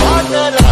Sagar,